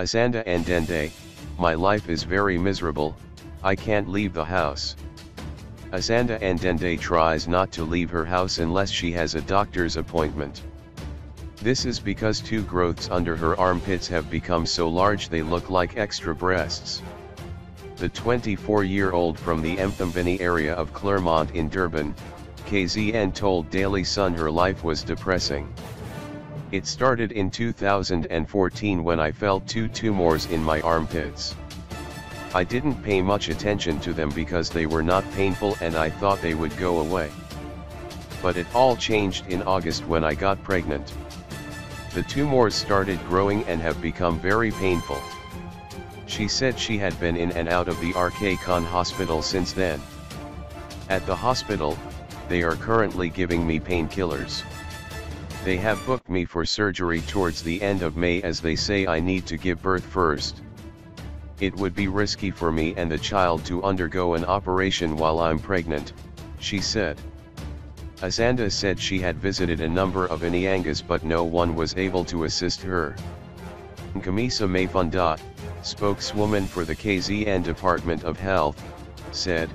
Asanda Ndende, my life is very miserable, I can't leave the house. Asanda Ndende tries not to leave her house unless she has a doctor's appointment. This is because two growths under her armpits have become so large they look like extra breasts. The 24-year-old from the Emthombeni area of Clermont in Durban, KZN told Daily Sun her life was depressing. It started in 2014 when I felt two tumors in my armpits. I didn't pay much attention to them because they were not painful and I thought they would go away. But it all changed in August when I got pregnant. The tumors started growing and have become very painful. She said she had been in and out of the RK Khan hospital since then. At the hospital, they are currently giving me painkillers. They have booked me for surgery towards the end of May as they say I need to give birth first. It would be risky for me and the child to undergo an operation while I'm pregnant, she said. Asanda said she had visited a number of Nyangas but no one was able to assist her. Nkamisa Mapunda, spokeswoman for the KZN Department of Health, said,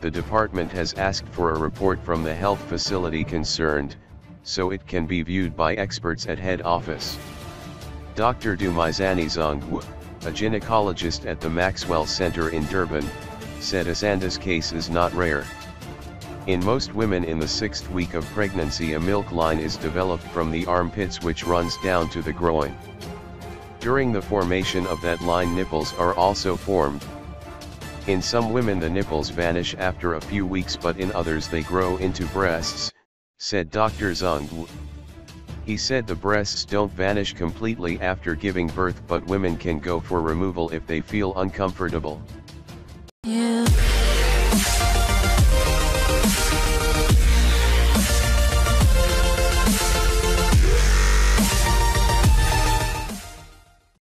the department has asked for a report from the health facility concerned, so it can be viewed by experts at head office. Dr. Dumizani Zongwu, a gynecologist at the Maxwell Center in Durban, said Asanda's case is not rare. In most women in the 6th week of pregnancy a milk line is developed from the armpits which runs down to the groin. During the formation of that line nipples are also formed. In some women the nipples vanish after a few weeks but in others they grow into breasts, said Dr. Zhang He. He said the breasts don't vanish completely after giving birth but women can go for removal if they feel uncomfortable.